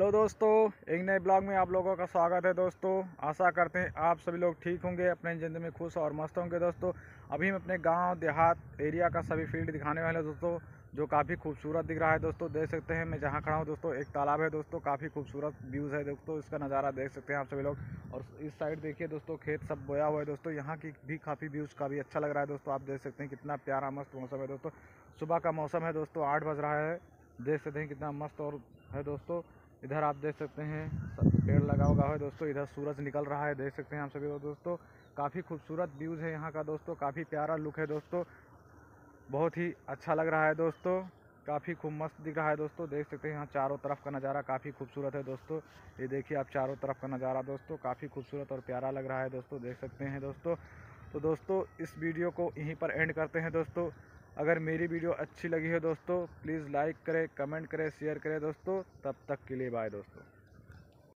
Hello दोस्तों, एक नए ब्लॉग में आप लोगों का स्वागत है। दोस्तों आशा करते हैं आप सभी लोग ठीक होंगे, अपने ज़िंदगी में खुश और मस्त होंगे। दोस्तों अभी हम अपने गांव देहात एरिया का सभी फील्ड दिखाने वाले हैं दोस्तों, जो काफ़ी खूबसूरत दिख रहा है। दोस्तों देख सकते हैं मैं जहाँ खड़ा हूँ दोस्तों, एक तालाब है दोस्तों, काफ़ी खूबसूरत व्यूज़ है दोस्तों, इसका नज़ारा देख सकते हैं आप सभी लोग। और इस साइड देखिए दोस्तों, खेत सब बोया हुआ है दोस्तों, यहाँ की भी काफ़ी व्यूज़ का भी अच्छा लग रहा है दोस्तों। आप देख सकते हैं कितना प्यारा मस्त मौसम है दोस्तों, सुबह का मौसम है दोस्तों, 8 बज रहा है, देख सकते हैं कितना मस्त और है दोस्तों। इधर आप देख सकते हैं पेड़ लगा हुआ है दोस्तों, इधर सूरज निकल रहा है, देख सकते हैं आप सभी लोग दोस्तों। काफ़ी खूबसूरत व्यूज़ है यहाँ का दोस्तों, काफ़ी प्यारा लुक है दोस्तों, बहुत ही अच्छा लग रहा है दोस्तों, काफ़ी खूब मस्त दिख रहा है दोस्तों। देख सकते हैं यहाँ चारों तरफ का नज़ारा काफ़ी खूबसूरत है दोस्तों, ये देखिए आप चारों तरफ का नज़ारा दोस्तों, काफ़ी खूबसूरत और प्यारा लग रहा है दोस्तों, देख सकते हैं दोस्तों। तो दोस्तों इस वीडियो को यहीं पर एंड करते हैं दोस्तों। अगर मेरी वीडियो अच्छी लगी है दोस्तों, प्लीज़ लाइक करें, कमेंट करें, शेयर करें दोस्तों। तब तक के लिए बाय दोस्तों।